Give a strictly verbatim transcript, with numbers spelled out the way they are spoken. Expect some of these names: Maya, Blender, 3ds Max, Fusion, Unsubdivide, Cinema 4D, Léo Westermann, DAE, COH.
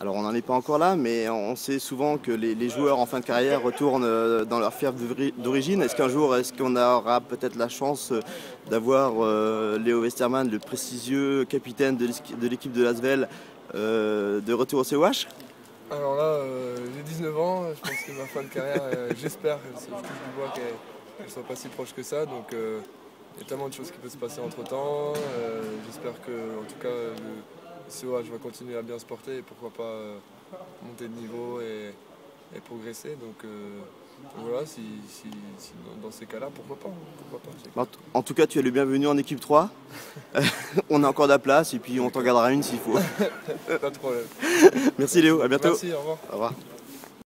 Alors on n'en est pas encore là, mais on sait souvent que les, les joueurs en fin de carrière retournent dans leur fief d'origine. Est-ce qu'un jour, est-ce qu'on aura peut-être la chance d'avoir euh, Léo Westermann, le prestigieux capitaine de l'équipe de l'Asvel, euh, de retour au C O H? Alors là, euh, j'ai dix-neuf ans, je pense que ma fin de carrière, euh, j'espère, je touche du bois qu'elle ne soit pas si proche que ça. Donc euh, il y a tellement de choses qui peuvent se passer entre-temps. Euh, j'espère que, en tout cas, euh, C O H va continuer à bien se porter et pourquoi pas euh, monter de niveau et, et progresser. Donc euh, voilà, si, si, si, dans ces cas-là, pourquoi pas, pourquoi pas. En, en tout cas, tu es le bienvenu en équipe trois. On a encore de la place et puis on t'en gardera une s'il faut. Pas de problème. Merci Léo, à bientôt. Merci, au revoir. Au revoir.